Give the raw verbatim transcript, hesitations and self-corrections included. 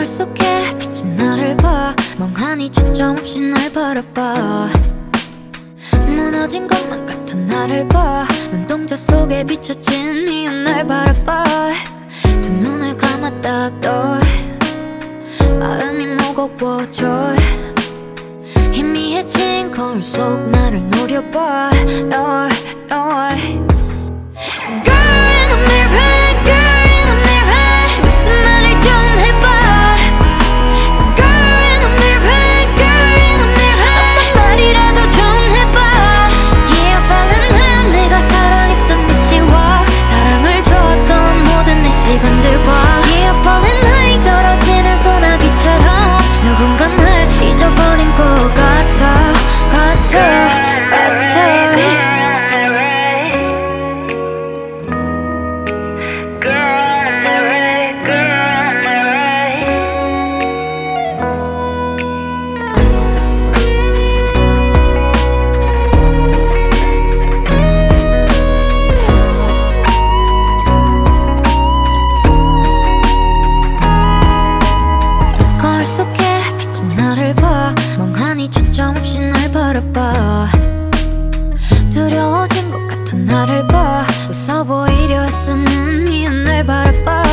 거울 속에 비친 나를 봐. 멍하니 초점 없이 날 바라봐. 무너진 것만 같은 나를 봐. 눈동자 속에 비춰진 이유 날 바라봐. 두 눈을 감았다 또 마음이 무거워져. 희미해진 거울 속 나를 노려봐. 널, 널 Girl in the mirror, girl in the mirror, 무슨 말을 좀 해봐. Girl in the mirror, girl in the mirror, 어떤 말이라도 좀 해봐. Yeah, falling 내가 사랑했던 내 시와 사랑을 주었던 모든 내 시간들과 Yeah, falling high 떨어지는 소나기처럼 누군가 날 잊어버린 것 같아, 같아, 같아. 두려워진 것 같은 나를 봐. 웃어 보이려 애쓰는 이유 날 바라봐.